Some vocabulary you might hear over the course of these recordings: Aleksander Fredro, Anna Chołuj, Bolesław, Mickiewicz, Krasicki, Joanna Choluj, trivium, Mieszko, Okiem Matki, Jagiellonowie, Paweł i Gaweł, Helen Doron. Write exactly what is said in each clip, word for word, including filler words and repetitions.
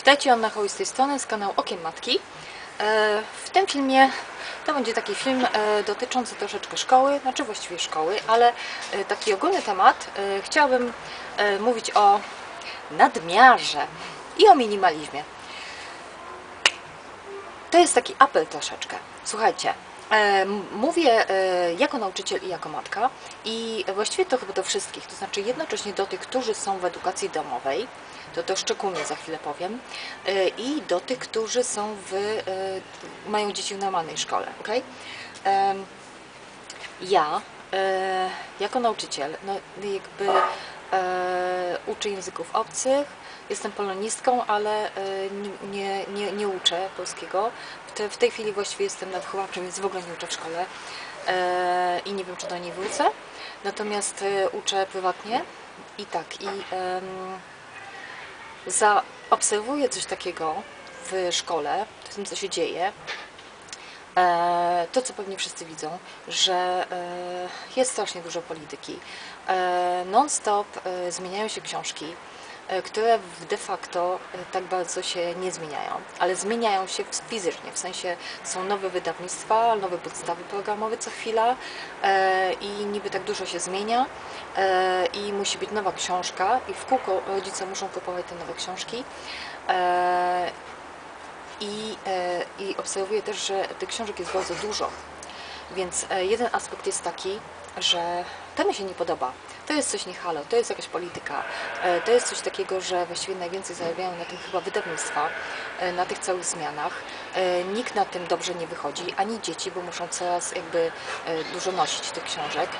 Witajcie, Anna Chołuj z tej strony, z kanału Okiem Matki. W tym filmie, to będzie taki film dotyczący troszeczkę szkoły, znaczy właściwie szkoły, ale taki ogólny temat. Chciałabym mówić o nadmiarze i o minimalizmie. To jest taki apel troszeczkę. Słuchajcie, mówię jako nauczyciel i jako matka i właściwie to chyba do wszystkich, to znaczy jednocześnie do tych, którzy są w edukacji domowej, to to szczególnie za chwilę powiem, i do tych, którzy są w, mają dzieci w normalnej szkole, ok? Ja jako nauczyciel, no jakby uczę języków obcych, jestem polonistką, ale nie, nie, nie uczę polskiego. W tej chwili właściwie jestem nadchowawczym, więc w ogóle nie uczę w szkole i nie wiem, czy do niej wrócę. Natomiast uczę prywatnie i tak, i zaobserwuję coś takiego w szkole, w tym, co się dzieje, to, co pewnie wszyscy widzą, że jest strasznie dużo polityki. Non-stop zmieniają się książki, które de facto tak bardzo się nie zmieniają, ale zmieniają się fizycznie, w sensie są nowe wydawnictwa, nowe podstawy programowe co chwila i niby tak dużo się zmienia i musi być nowa książka i w kółko rodzice muszą kupować te nowe książki. I, i obserwuję też, że tych książek jest bardzo dużo, więc jeden aspekt jest taki, że to mi się nie podoba, to jest coś nie halo, to jest jakaś polityka, to jest coś takiego, że właściwie najwięcej zarabiają na tym chyba wydawnictwa, na tych całych zmianach. Nikt na tym dobrze nie wychodzi, ani dzieci, bo muszą coraz jakby dużo nosić tych książek,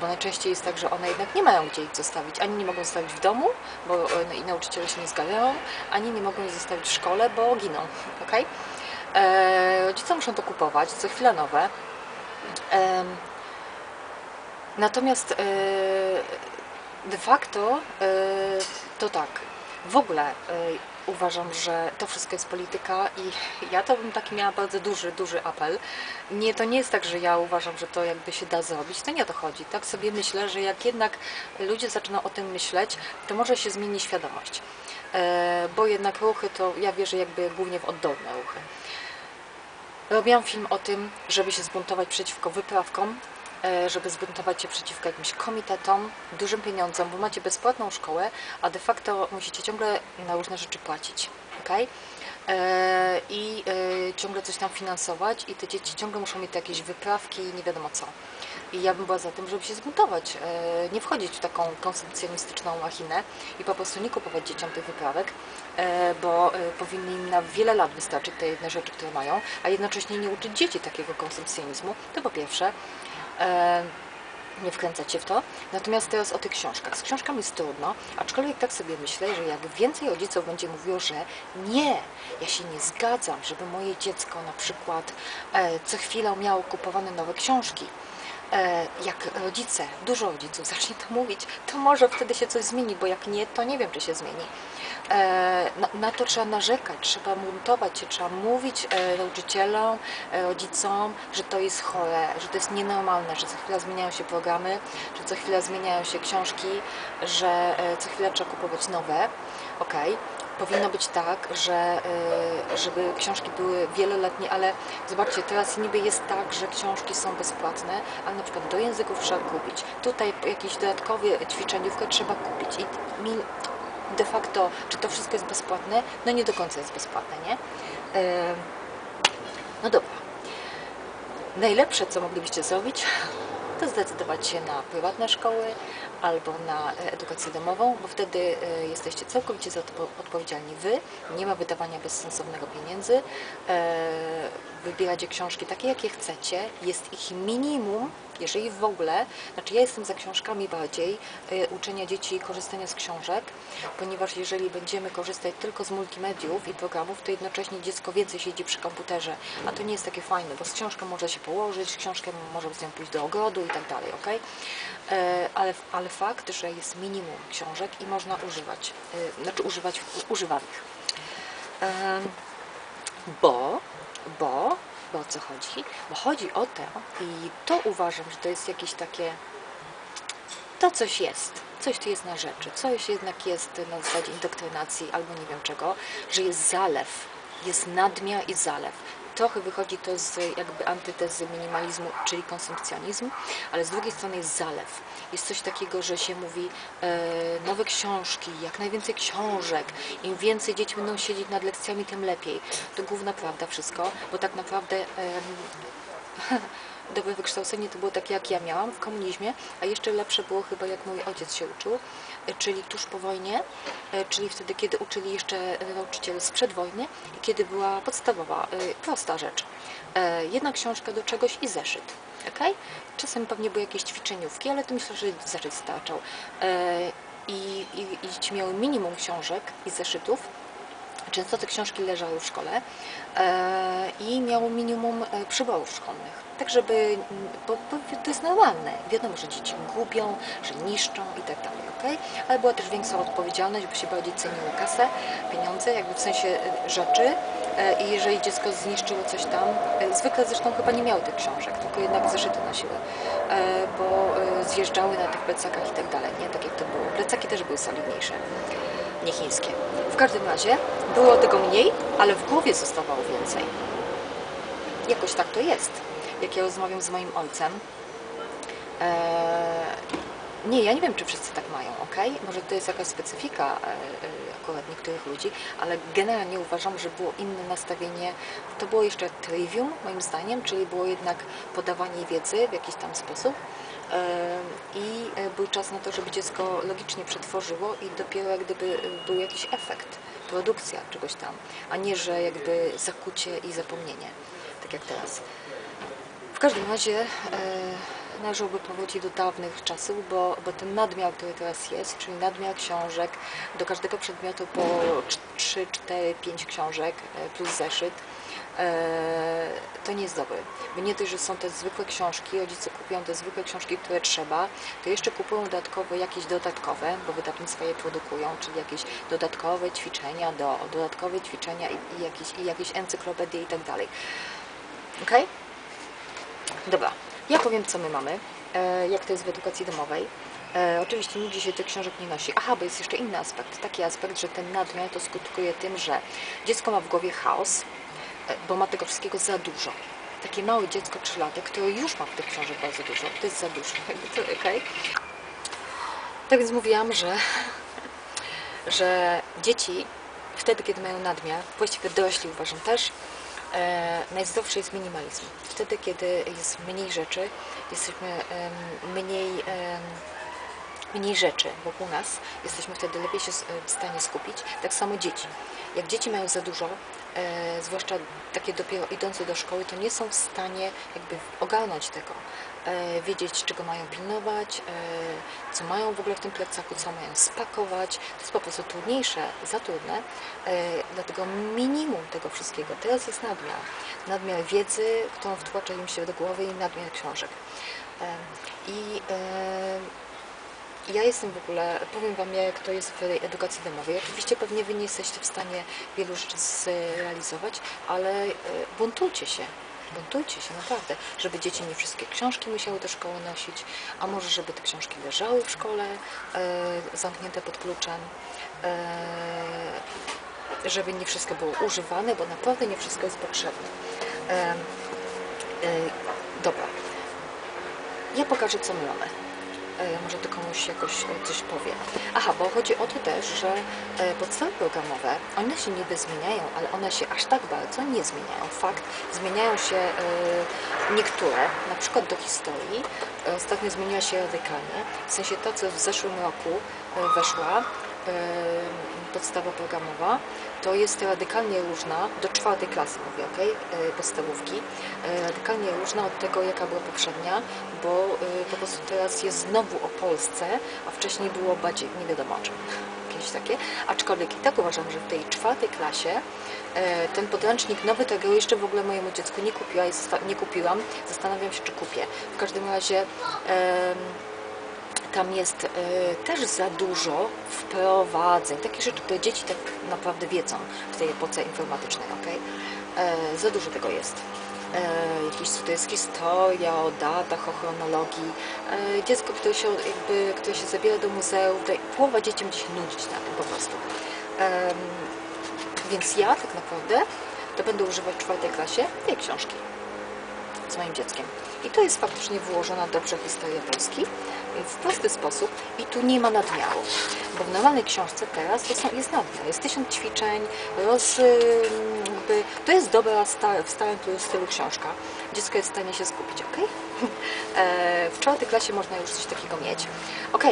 bo najczęściej jest tak, że one jednak nie mają gdzie ich zostawić, ani nie mogą zostawić w domu, bo i nauczyciele się nie zgadzają, ani nie mogą ich zostawić w szkole, bo giną, okej? Rodzice muszą to kupować, co chwila nowe. Natomiast de facto to tak, w ogóle uważam, że to wszystko jest polityka i ja to bym taki miała bardzo duży, duży apel. Nie, to nie jest tak, że ja uważam, że to jakby się da zrobić, to nie o to chodzi. Tak sobie myślę, że jak jednak ludzie zaczną o tym myśleć, to może się zmieni świadomość, bo jednak ruchy to ja wierzę jakby głównie w oddolne ruchy. Robiłam film o tym, żeby się zbuntować przeciwko wyprawkom, żeby zbuntować się przeciwko jakimś komitetom, dużym pieniądzom, bo macie bezpłatną szkołę, a de facto musicie ciągle na różne rzeczy płacić, okay? I ciągle coś tam finansować i te dzieci ciągle muszą mieć jakieś wyprawki i nie wiadomo co. I ja bym była za tym, żeby się zbuntować, nie wchodzić w taką konsumpcjonistyczną machinę i po prostu nie kupować dzieciom tych wyprawek, bo powinny im na wiele lat wystarczyć te jedne rzeczy, które mają, a jednocześnie nie uczyć dzieci takiego konsumpcjonizmu, to po pierwsze. Nie wkręcać się w to. Natomiast teraz o tych książkach. Z książkami jest trudno, aczkolwiek tak sobie myślę, że jakby więcej rodziców będzie mówiło, że nie, ja się nie zgadzam, żeby moje dziecko na przykład co chwilę miało kupowane nowe książki. Jak rodzice, dużo rodziców zacznie to mówić, to może wtedy się coś zmieni, bo jak nie, to nie wiem, czy się zmieni. Na, na to trzeba narzekać, trzeba buntować się, trzeba mówić nauczycielom, rodzicom, że to jest chore, że to jest nienormalne, że co chwila zmieniają się programy, że co chwila zmieniają się książki, że co chwila trzeba kupować nowe. Okej. Powinno być tak, że, żeby książki były wieloletnie, ale zobaczcie, teraz niby jest tak, że książki są bezpłatne, ale na przykład do języków trzeba kupić, tutaj jakieś dodatkowe ćwiczeniówkę trzeba kupić i de facto, czy to wszystko jest bezpłatne? No nie do końca jest bezpłatne, nie? No dobra. Najlepsze, co moglibyście zrobić, to zdecydować się na prywatne szkoły albo na edukację domową, bo wtedy jesteście całkowicie za to odpowiedzialni wy, nie ma wydawania bezsensownego pieniędzy, wybieracie książki takie, jakie chcecie, jest ich minimum, jeżeli w ogóle, znaczy ja jestem za książkami bardziej, uczenia dzieci korzystania z książek, ponieważ jeżeli będziemy korzystać tylko z multimediów i programów, to jednocześnie dziecko więcej siedzi przy komputerze, a to nie jest takie fajne, bo z książką może się położyć, książkę może z nią pójść do ogrodu i tak dalej, ok? Ale, ale fakt, że jest minimum książek i można używać, znaczy używać używanych. Bo, bo Bo o co chodzi? Bo chodzi o to, i to uważam, że to jest jakieś takie, to coś jest, coś tu jest na rzeczy, coś jednak jest na zasadzie indoktrynacji albo nie wiem czego, że jest zalew, jest nadmiar i zalew. Trochę wychodzi to z jakby antytezy minimalizmu, czyli konsumpcjonizm, ale z drugiej strony jest zalew. Jest coś takiego, że się mówi e, nowe książki, jak najwięcej książek, im więcej dzieci będą siedzieć nad lekcjami, tym lepiej. To główna prawda wszystko, bo tak naprawdę e, dobre wykształcenie to było takie, jak ja miałam w komunizmie, a jeszcze lepsze było chyba, jak mój ojciec się uczył, czyli tuż po wojnie, czyli wtedy, kiedy uczyli jeszcze nauczyciele sprzed wojny i kiedy była podstawowa, prosta rzecz. Jedna książka do czegoś i zeszyt. Okay? Czasem pewnie były jakieś ćwiczeniówki, ale to myślę, że zeszyt starczał. I, i, i dzieci miały minimum książek i zeszytów. Często te książki leżały w szkole i miało minimum przyborów szkolnych. Tak, żeby, bo, bo to jest normalne. Wiadomo, że dzieci gubią, że niszczą i tak dalej, okej? Ale była też większa odpowiedzialność, bo się bardziej ceniło kasę, pieniądze, jakby w sensie rzeczy. I jeżeli dziecko zniszczyło coś tam, zwykle zresztą chyba nie miały tych książek, tylko jednak zeszyty nosiły, bo zjeżdżały na tych plecakach i tak dalej, nie? Tak jak to było. Plecaki też były solidniejsze, nie chińskie. W każdym razie było tego mniej, ale w głowie zostawało więcej. Jakoś tak to jest. Jak ja rozmawiam z moim ojcem, eee, nie, ja nie wiem, czy wszyscy tak mają, okej? Może to jest jakaś specyfika e, e, akurat niektórych ludzi, ale generalnie uważam, że było inne nastawienie, to było jeszcze trivium, moim zdaniem, czyli było jednak podawanie wiedzy w jakiś tam sposób e, i był czas na to, żeby dziecko logicznie przetworzyło i dopiero jak gdyby był jakiś efekt, produkcja czegoś tam, a nie, że jakby zakucie i zapomnienie, tak jak teraz. W każdym razie e, należałoby powrócić do dawnych czasów, bo, bo ten nadmiar, który teraz jest, czyli nadmiar książek, do każdego przedmiotu po trzy, cztery, pięć książek plus zeszyt, e, to nie jest dobre. Bo nie dość, że są te zwykłe książki, rodzice kupują te zwykłe książki, które trzeba, to jeszcze kupują dodatkowo jakieś dodatkowe, bo wydawnictwa je produkują, czyli jakieś dodatkowe ćwiczenia do, dodatkowe ćwiczenia i, i, jakieś, i jakieś encyklopedie i tak dalej. Okej? Dobra, ja powiem, co my mamy, jak to jest w edukacji domowej. Oczywiście nigdzie się tych książek nie nosi. Aha, bo jest jeszcze inny aspekt, taki aspekt, że ten nadmiar to skutkuje tym, że dziecko ma w głowie chaos, bo ma tego wszystkiego za dużo. Takie małe dziecko, trzylatek, które już ma w tych książek bardzo dużo, to jest za dużo, okej? Tak więc mówiłam, że, że dzieci wtedy, kiedy mają nadmiar, właściwie dorośli uważam też, E, najzdrowszy jest minimalizm. Wtedy, kiedy jest mniej rzeczy, jesteśmy e, mniej, e, mniej rzeczy wokół nas, jesteśmy wtedy lepiej się w stanie skupić. Tak samo dzieci. Jak dzieci mają za dużo, e, zwłaszcza takie dopiero idące do szkoły, to nie są w stanie jakby ogarnąć tego, e, wiedzieć, czego mają pilnować, e, co mają w ogóle w tym plecaku, co mają spakować. To jest po prostu trudniejsze, za trudne, e, dlatego minimum tego wszystkiego. Teraz jest nadmiar. Nadmiar wiedzy, którą wtłacza im się do głowy, i nadmiar książek. E, i e, Ja jestem w ogóle, powiem Wam, jak to jest w edukacji domowej. Oczywiście pewnie Wy nie jesteście w stanie wielu rzeczy zrealizować, ale buntujcie się, buntujcie się naprawdę, żeby dzieci nie wszystkie książki musiały do szkoły nosić, a może żeby te książki leżały w szkole, zamknięte pod kluczem, żeby nie wszystko było używane, bo naprawdę nie wszystko jest potrzebne. Dobra, ja pokażę, co my mamy. Może to komuś jakoś coś powie. Aha, bo chodzi o to też, że podstawy programowe, one się niby zmieniają, ale one się aż tak bardzo nie zmieniają. Fakt, zmieniają się niektóre, na przykład do historii. Ostatnio zmieniła się radykalnie. W sensie ta, co w zeszłym roku weszła, podstawa programowa, to jest radykalnie różna, do czwartej klasy mówię, okej, podstawówki, radykalnie różna od tego, jaka była poprzednia, bo po prostu teraz jest znowu o Polsce, a wcześniej było bardziej nie wiadomo o czym, jakieś takie, aczkolwiek i tak uważam, że w tej czwartej klasie ten podręcznik nowy, tego jeszcze w ogóle mojemu dziecku nie kupiła i nie kupiłam, zastanawiam się, czy kupię. W każdym razie tam jest y, też za dużo wprowadzeń, takie rzeczy, które dzieci tak naprawdę wiedzą w tej epoce informatycznej, okej? Y, za dużo tego jest. jakiś studencki historia o datach, o chronologii. Dziecko, które się, jakby, które się zabiera do muzeum, połowa dzieci będzie się nudzić na tym po prostu. Więc ja tak naprawdę to będę używać w czwartej klasie tej książki z moim dzieckiem. I to jest faktycznie wyłożona dobrze historia Polski w prosty sposób i tu nie ma nadmiaru, bo w normalnej książce teraz to są, jest nadmiar, jest tysiąc ćwiczeń, roz, jakby, to jest dobra star, w starym stylu książka, dziecko jest w stanie się skupić, ok? E, w czwartej klasie można już coś takiego mieć. Ok, e,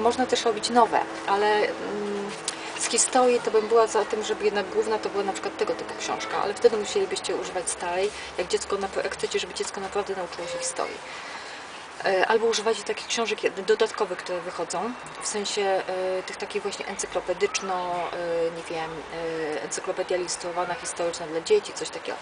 można też robić nowe, ale mm, z historii to bym była za tym, żeby jednak główna to była na przykład tego typu książka, ale wtedy musielibyście używać starej, jak dziecko, jak chcecie, żeby dziecko naprawdę nauczyło się historii. Albo używać takich książek dodatkowych, które wychodzą, w sensie tych takich właśnie encyklopedyczno, nie wiem, encyklopedia ilustrowana, historyczna dla dzieci, coś takiego.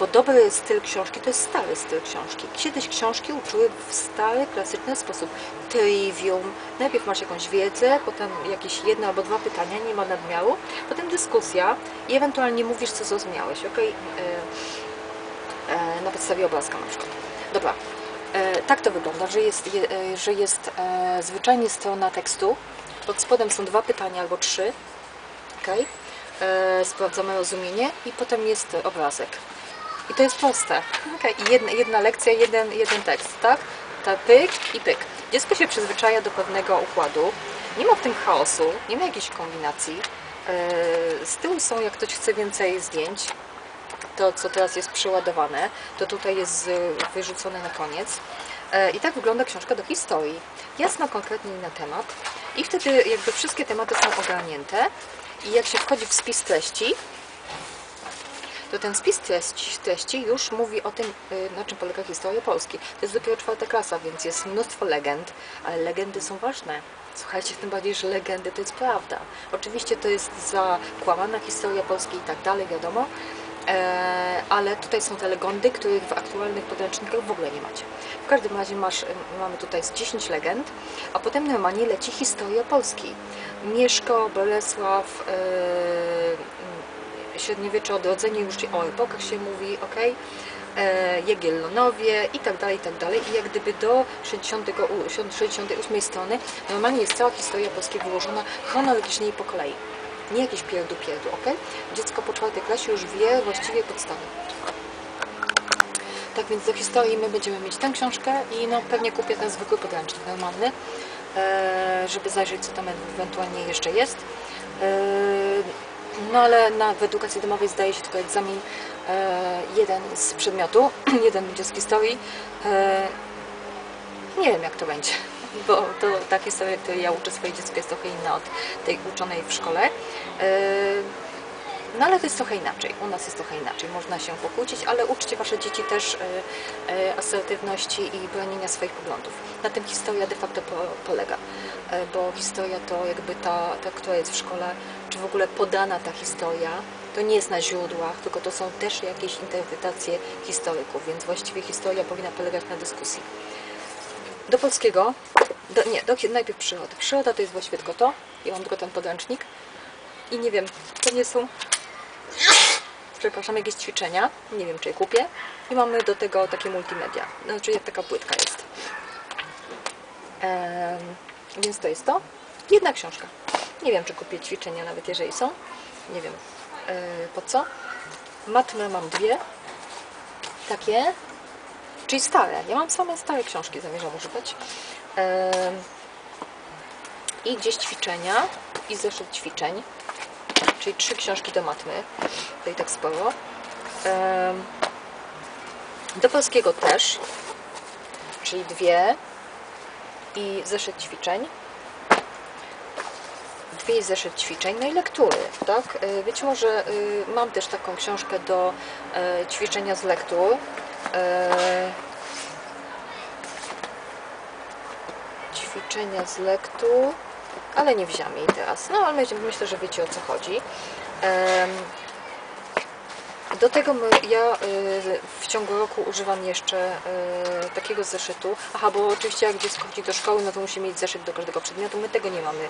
Bo dobry styl książki to jest stary styl książki. Kiedyś książki uczyły w stary, klasyczny sposób. Trivium. Najpierw masz jakąś wiedzę, potem jakieś jedno albo dwa pytania, nie ma nadmiaru, potem dyskusja i ewentualnie mówisz, co zrozumiałeś, okej? Na podstawie obrazka na przykład. Dobra. Tak to wygląda, że jest, że jest zwyczajnie strona tekstu. Pod spodem są dwa pytania albo trzy. Okay. Sprawdzamy rozumienie i potem jest obrazek. I to jest proste. Okay. Jedna, jedna lekcja, jeden, jeden tekst, tak? Ta pyk i pyk. Dziecko się przyzwyczaja do pewnego układu. Nie ma w tym chaosu, nie ma jakiejś kombinacji. Z tyłu są, jak ktoś chce więcej zdjęć, to co teraz jest przeładowane, to tutaj jest wyrzucone na koniec. I tak wygląda książka do historii. Jasno, konkretnie na temat. I wtedy jakby wszystkie tematy są ogarnięte. I jak się wchodzi w spis treści, to ten spis treści, treści już mówi o tym, na czym polega historia Polski. To jest dopiero czwarta klasa, więc jest mnóstwo legend, ale legendy są ważne. Słuchajcie, tym bardziej, że legendy to jest prawda. Oczywiście to jest zakłamana historia Polski i tak dalej, wiadomo. Ale tutaj są te legendy, których w aktualnych podręcznikach w ogóle nie macie. W każdym razie masz, mamy tutaj dziesięć legend, a potem normalnie leci historia Polski. Mieszko, Bolesław, yy, średniowiecze, odrodzenie, już o epokach się mówi, ok? Jagiellonowie i tak dalej, i tak dalej. I jak gdyby do sześćdziesiątej ósmej strony normalnie jest cała historia Polski wyłożona chronologicznie i po kolei. Nie jakieś pierdu-pierdu, ok? Dziecko po czwartej klasie już wie właściwie podstawy. Tak więc do historii my będziemy mieć tę książkę i no pewnie kupię ten zwykły podręcznik normalny, żeby zajrzeć, co tam ewentualnie jeszcze jest. No ale na, w edukacji domowej zdaje się tylko egzamin jeden z przedmiotu, jeden będzie z historii. Nie wiem, jak to będzie, bo to ta historia, której ja uczę swoje dziecko, jest trochę inna od tej uczonej w szkole. No ale to jest trochę inaczej, u nas jest trochę inaczej, można się pokłócić, ale uczcie wasze dzieci też asertywności i bronienia swoich poglądów. Na tym historia de facto polega, bo historia to jakby ta, ta która jest w szkole, czy w ogóle podana ta historia, to nie jest na źródłach, tylko to są też jakieś interpretacje historyków, więc właściwie historia powinna polegać na dyskusji. Do polskiego, do, nie, do, najpierw przyroda. Przyroda to jest właściwie tylko to, ja mam tylko ten podręcznik i nie wiem, to nie są, przepraszam, jakieś ćwiczenia, nie wiem, czy je kupię i mamy do tego takie multimedia, znaczy jak taka płytka jest. Eee, więc to jest to, jedna książka, nie wiem, czy kupię ćwiczenia, nawet jeżeli są, nie wiem, eee, po co. Matmę mam dwie, takie. Czyli stare. Ja mam same stare książki, zamierzam używać. Yy, I gdzieś ćwiczenia i zeszyt ćwiczeń. Czyli trzy książki do matmy. To i tak sporo. Yy, do polskiego też. Czyli dwie. I zeszyt ćwiczeń. Dwie i zeszyt ćwiczeń. No i lektury, tak? Yy, być może yy, mam też taką książkę do yy, ćwiczenia z lektur. Eee, ćwiczenia z lektu, ale nie wziąłem jej teraz. No, ale myślę, że wiecie, o co chodzi. Eee, do tego my, ja e, w ciągu roku używam jeszcze e, takiego zeszytu. Aha, bo oczywiście jak dziecko chodzi do szkoły, no to musi mieć zeszyt do każdego przedmiotu. My tego nie mamy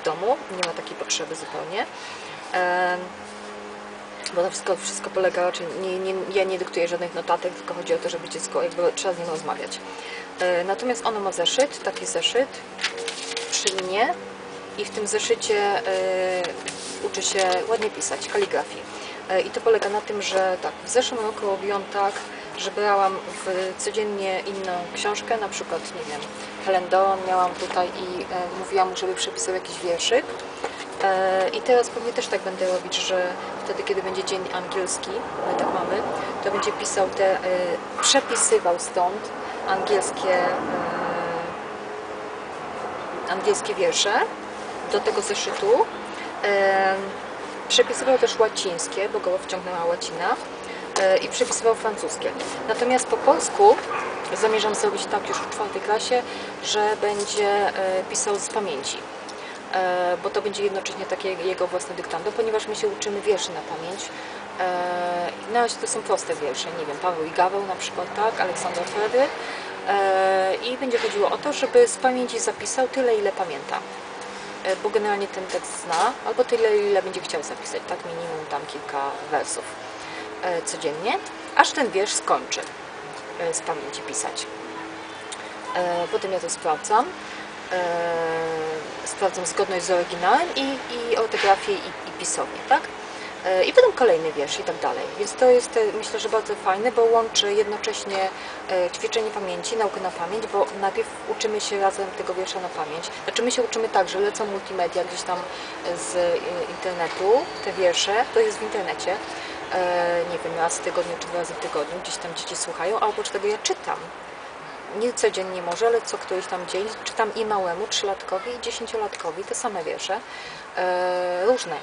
w domu, nie ma takiej potrzeby zupełnie. Eee, bo to wszystko, wszystko polega, czyli nie, nie, ja nie dyktuję żadnych notatek, tylko chodzi o to, żeby dziecko, jakby trzeba z nim rozmawiać. E, natomiast ono ma zeszyt, taki zeszyt przy mnie i w tym zeszycie e, uczy się ładnie pisać, kaligrafii. E, I to polega na tym, że tak, w zeszłym roku robiłam tak, że brałam w codziennie inną książkę, na przykład, nie wiem, Helen Doron miałam tutaj i e, mówiłam mu, żeby przepisał jakiś wierszyk. E, I teraz pewnie też tak będę robić, że wtedy, kiedy będzie dzień angielski, my tak mamy, to będzie pisał te, e, przepisywał stąd angielskie, e, angielskie wiersze do tego zeszytu. E, przepisywał też łacińskie, bo go wciągnęła łacina. I przepisywał francuskie. Natomiast po polsku zamierzam zrobić tak już w czwartej klasie, że będzie pisał z pamięci, bo to będzie jednocześnie takie jego własne dyktando, ponieważ my się uczymy wierszy na pamięć. Na razie to są proste wiersze, nie wiem, Paweł i Gaweł na przykład, tak, Aleksander Fredro. I będzie chodziło o to, żeby z pamięci zapisał tyle, ile pamięta. Bo generalnie ten tekst zna, albo tyle, ile będzie chciał zapisać, tak, minimum tam kilka wersów codziennie, aż ten wiersz skończy z pamięci pisać. Potem ja to sprawdzam. Sprawdzam zgodność z oryginałem i, i ortografię i, i pisownię, tak? I potem kolejny wiersz i tak dalej. Więc to jest, myślę, że bardzo fajne, bo łączy jednocześnie ćwiczenie pamięci, naukę na pamięć, bo najpierw uczymy się razem tego wiersza na pamięć. Znaczy my się uczymy tak, że lecą multimedia gdzieś tam z internetu, te wiersze, to jest w internecie. Nie wiem, raz w tygodniu czy dwa razy w tygodniu, gdzieś tam dzieci słuchają, a oprócz tego ja czytam. Nie codziennie może, ale co któryś tam dzień czytam i małemu, trzylatkowi i dziesięciolatkowi te same wiersze, e, różne.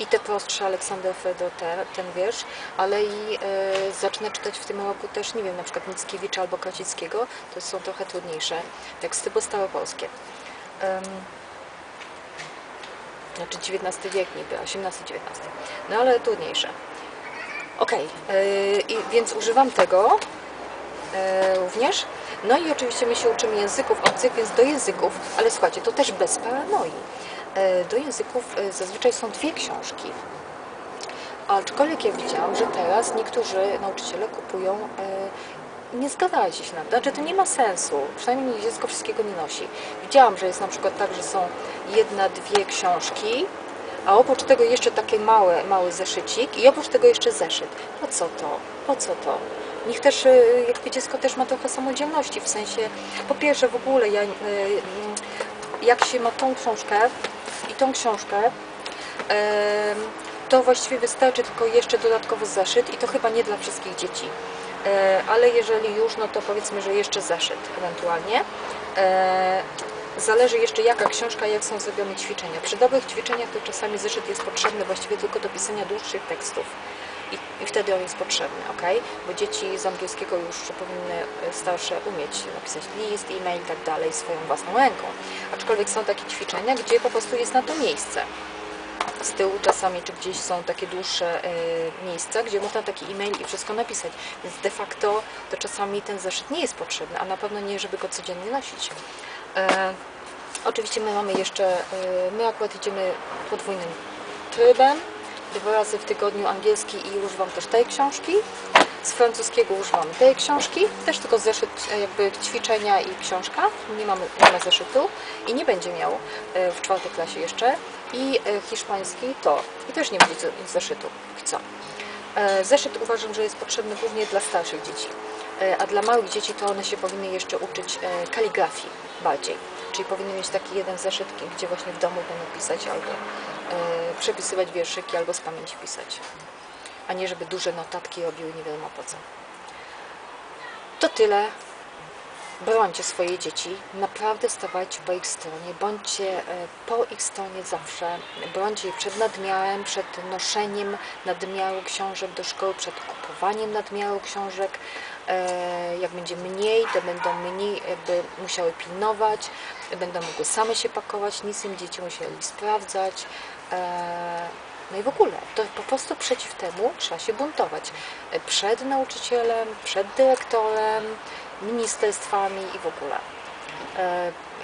I te prostsze Aleksander Fredro, te, ten wiersz, ale i e, zacznę czytać w tym roku też, nie wiem, na przykład Mickiewicza albo Krasickiego, to są trochę trudniejsze teksty, bo staropolskie. Um. Znaczy dziewiętnasty wiek niby, osiemnasty dziewiętnasty. No ale trudniejsze. Ok, yy, więc używam tego yy, również. No i oczywiście my się uczymy języków obcych, więc do języków, ale słuchajcie, to też bez paranoi. Yy, do języków yy, zazwyczaj są dwie książki. Aczkolwiek ja widziałam, że teraz niektórzy nauczyciele kupują, yy, nie zgadzajcie się na to, znaczy to nie ma sensu, przynajmniej dziecko wszystkiego nie nosi. Widziałam, że jest na przykład tak, że są jedna, dwie książki, a oprócz tego jeszcze taki mały, mały zeszycik i oprócz tego jeszcze zeszyt. Po co to? Po co to? Niech też, jakby dziecko też ma trochę samodzielności, w sensie, po pierwsze w ogóle, ja, jak się ma tą książkę i tą książkę, to właściwie wystarczy tylko jeszcze dodatkowo zeszyt i to chyba nie dla wszystkich dzieci. Ale jeżeli już, no to powiedzmy, że jeszcze zeszyt ewentualnie. Zależy jeszcze jaka książka, jak są zrobione ćwiczenia. Przy dobrych ćwiczeniach to czasami zeszyt jest potrzebny właściwie tylko do pisania dłuższych tekstów. I, i wtedy on jest potrzebny, ok? Bo dzieci z angielskiego już powinny starsze umieć napisać list, e-mail i tak dalej swoją własną ręką. Aczkolwiek są takie ćwiczenia, gdzie po prostu jest na to miejsce. Z tyłu czasami, czy gdzieś są takie dłuższe y, miejsca, gdzie można taki e-mail i wszystko napisać. Więc de facto to czasami ten zeszyt nie jest potrzebny, a na pewno nie, żeby go codziennie nosić. E, oczywiście my mamy jeszcze, e, my akurat idziemy podwójnym trybem, dwa razy w tygodniu angielski i używam też tej książki, z francuskiego używam tej książki, też tylko zeszyt jakby ćwiczenia i książka, nie mamy, nie mamy zeszytu i nie będzie miał e, w czwartej klasie jeszcze i e, hiszpański to i też nie będzie zeszytu, co? E, zeszyt uważam, że jest potrzebny głównie dla starszych dzieci, e, a dla małych dzieci to one się powinny jeszcze uczyć e, kaligrafii. Bardziej. Czyli powinny mieć taki jeden zeszyt, gdzie właśnie w domu będą pisać albo yy, przepisywać wierszyki, albo z pamięci pisać. A nie żeby duże notatki robiły nie wiadomo po co. To tyle. Brońcie swoje dzieci. Naprawdę stawajcie po ich stronie. Bądźcie yy, po ich stronie zawsze. Brońcie je przed nadmiarem, przed noszeniem nadmiaru książek do szkoły, przed kupowaniem nadmiaru książek. Jak będzie mniej, to będą mniej jakby musiały pilnować, będą mogły same się pakować, nic im dzieci musieli sprawdzać. No i w ogóle, to po prostu przeciw temu trzeba się buntować. Przed nauczycielem, przed dyrektorem, ministerstwami i w ogóle.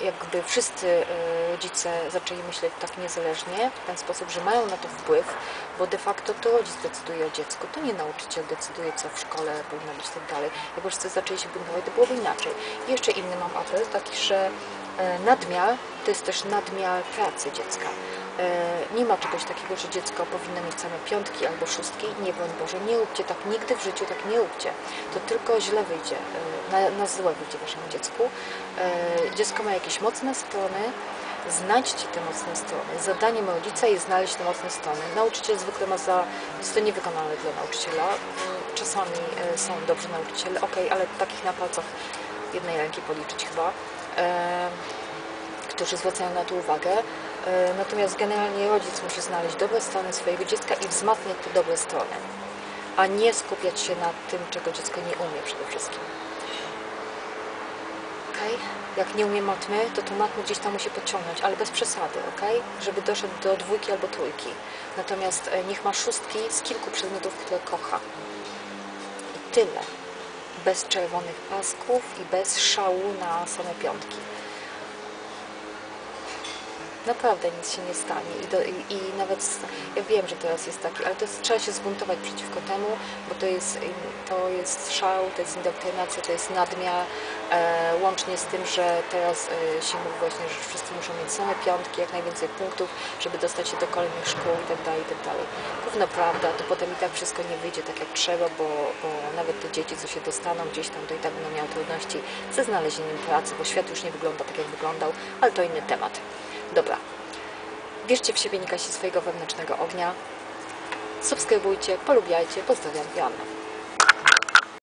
jakby wszyscy rodzice zaczęli myśleć tak niezależnie, w ten sposób, że mają na to wpływ, bo de facto to rodzic decyduje o dziecku, to nie nauczyciel decyduje, co w szkole powinno być i tak dalej. Jak wszyscy zaczęli się buntować, to byłoby inaczej. I jeszcze inny mam apel, taki, że nadmiar to jest też nadmiar pracy dziecka. Nie ma czegoś takiego, że dziecko powinno mieć same piątki albo szóstki. Nie, broń Boże, nie róbcie tak, nigdy w życiu tak nie róbcie. To tylko źle wyjdzie, na, na złe wyjdzie waszemu dziecku. Dziecko ma jakieś mocne strony, znajdźcie te mocne strony. Zadaniem rodzica jest znaleźć te mocne strony. Nauczyciel zwykle ma za... jest to niewykonalne dla nauczyciela. Czasami są dobrzy nauczyciele, ok, ale takich na palcach jednej ręki policzyć chyba, którzy zwracają na to uwagę. Natomiast generalnie rodzic musi znaleźć dobre strony swojego dziecka i wzmacniać te dobre strony, a nie skupiać się na tym, czego dziecko nie umie przede wszystkim. Okay? Jak nie umie matmy, to to matmy gdzieś tam musi podciągnąć, ale bez przesady, okay? Żeby doszedł do dwójki albo trójki. Natomiast niech ma szóstki z kilku przedmiotów, które kocha. I tyle. Bez czerwonych pasków i bez szału na same piątki. Naprawdę nic się nie stanie i, do, i, i nawet, ja wiem, że teraz jest taki, ale to jest, trzeba się zbuntować przeciwko temu, bo to jest, to jest szał, to jest indoktrynacja, to jest nadmiar, e, łącznie z tym, że teraz e, się mówi właśnie, że wszyscy muszą mieć same piątki, jak najwięcej punktów, żeby dostać się do kolejnych szkół itd., itd. Gówno prawda, to potem i tak wszystko nie wyjdzie tak jak trzeba, bo, bo nawet te dzieci, co się dostaną gdzieś tam, to i tak będą miały trudności ze znalezieniem pracy, bo świat już nie wygląda tak, jak wyglądał, ale to inny temat. Dobra, wierzcie w siebie, nie gaście swojego wewnętrznego ognia, subskrybujcie, polubiajcie, pozdrawiam, Joanna.